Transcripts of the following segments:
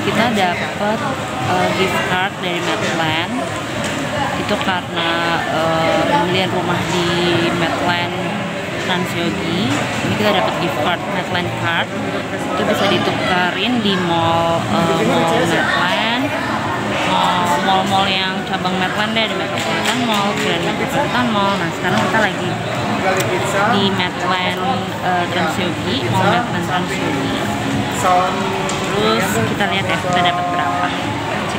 kita dapat gift card dari Medland itu karena pembelian rumah di Medland Transyogi. Ini kita dapat gift card Medland card, itu bisa ditukarin di mall Medland, mall-mall yang cabang Medland deh, di Metropolitan Mall, Grand Metropolitan Mall. Nah sekarang kita lagi di Medland Transyogi, Mall Medland Transyogi. Terus kita lihat ya kita dapat berapa.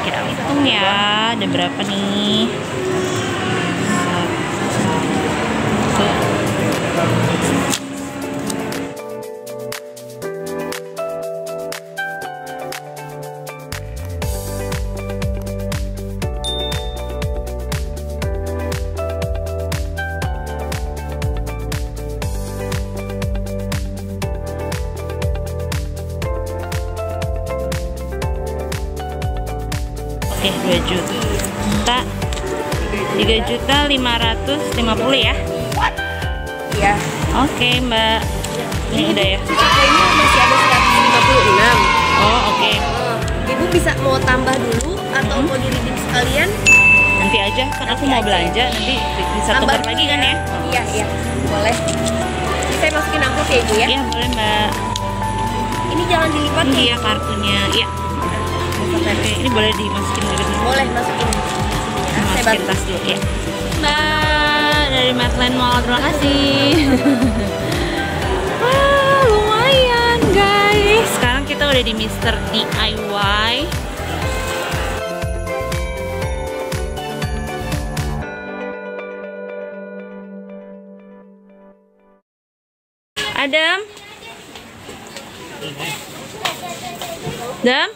Kita hitung ya, ada berapa nih? Oke, 3.550.000 ya? Iya. Oke mbak, ini udah ya? Kayaknya masih ada 156. Oh oke. Ibu bisa mau tambah dulu atau mau di-redeem sekalian? Nanti aja, kan aku mau belanja, nanti bisa tukar lagi kan ya? Iya, iya, boleh. Saya masukin amplop ya Ibu ya? Iya boleh mbak. Ini jangan dilipat ya? Iya kartunya, iya. Ini boleh dimasukin ke sini? Boleh, masukin. Saya masukin tas dulu ya. Mbak, dari Medland Mall, terima kasih. Wah, lumayan guys. Sekarang kita udah di Mr. DIY. Adam? Adam?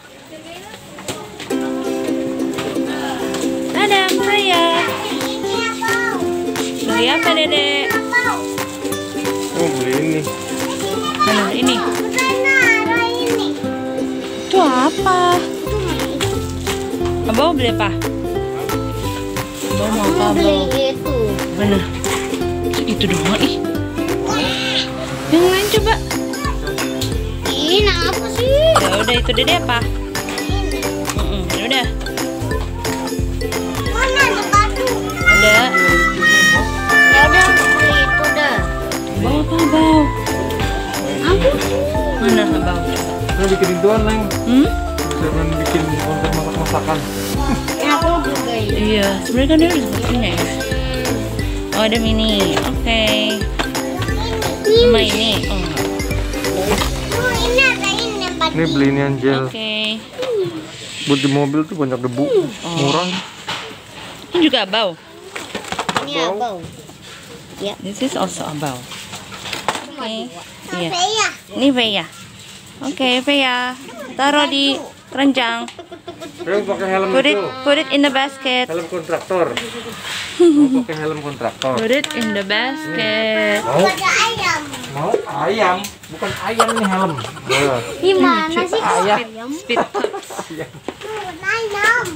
Adam, saya beli apa Dedek? Oh, beli ini. Nah, ini. Itu apa? Abang beli apa? Abang mau apa? Beli itu. Mana? Itu doang ih. Yang lain coba. Ini apa sih? Ya udah itu Dedek apa? Ya udah. Ya udah itu dah. Bawa apa bau? Aku mana bau? Kita bikin ituan Leng. Jangan bikin konten masak-masakan. Ya aku juga. Iya, sebenarnya kan dia udah bikinnya ya. Oh ada mini, oke. Sama ini. Oh. Ini ada ini yang ini beli ini Angel. Oke. Buat di mobil tuh banyak debu, murah. Ini juga bau. Abau. Ya. This is also abau. Oke. Iya. Ini Veya. Oke, Veya. Taruh di keranjang. Terus pakai helm itu. Put it in the basket. Helm kontraktor. Pakai helm kontraktor. Put it in the basket. Mau ayam. Mau ayam. Bukan ayam nih helm. Gimana sih ayam? Speed. Ayam.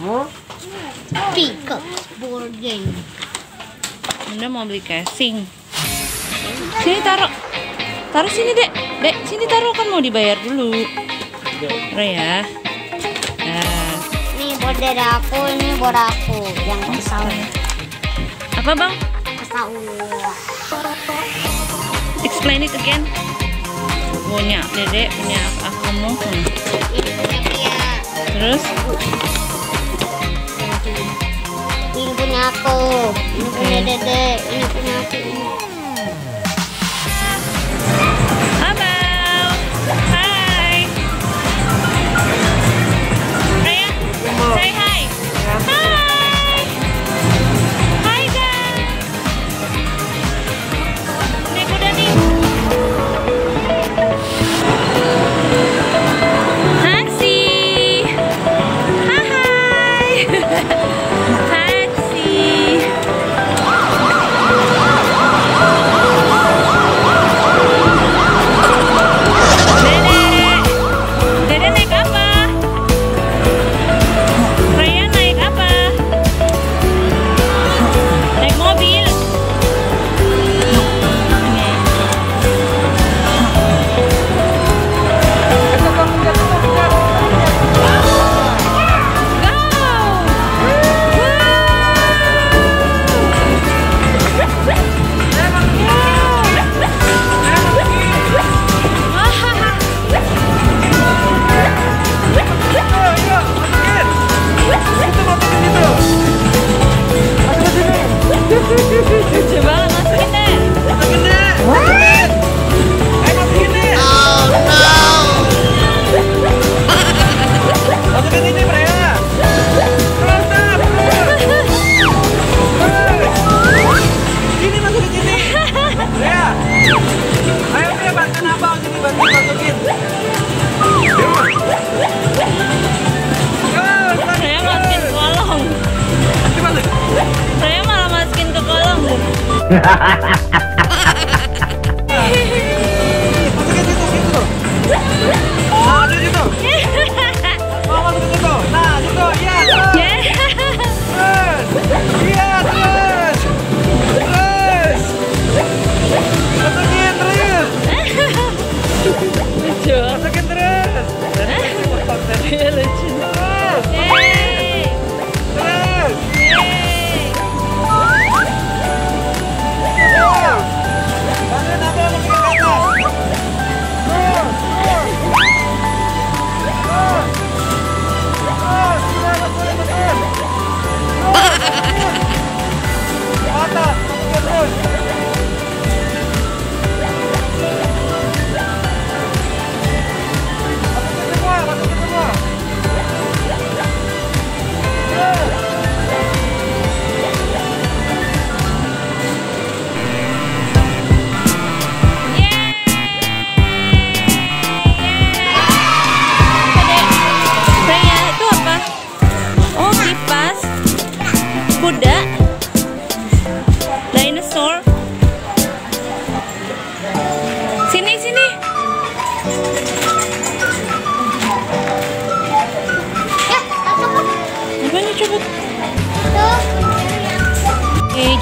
Mau? Pick up boarding. Bunda mau beli casing. Sini taruh. Taruh sini, Dek. Dek, sini taruh kan mau dibayar dulu. Taruh ya. Nah. Nih buat Dedek aku, ini buat aku. Yang kesauan. Apa, Bang? Kesauan. Explain it again. Punya Dedek, punya aku mau. Ini punya Pia. Terus ini aku, ini punya Dedek, ini punya aku. Abang, hai. Raya, say hi. Hi. Hi guys. Naik kuda nih. Taksi. Hai. Taksi. Oh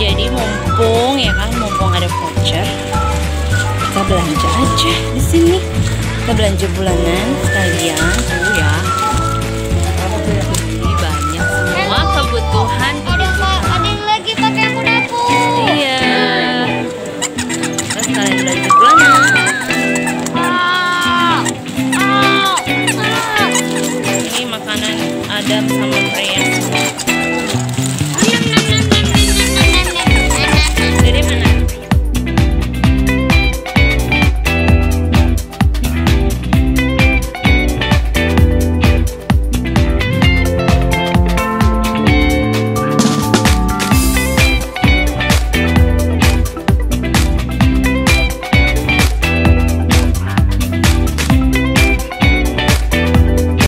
Jadi mumpung ya kan, mumpung ada voucher, kita belanja aja di sini. Kita belanja bulanan sekalian tuh ya.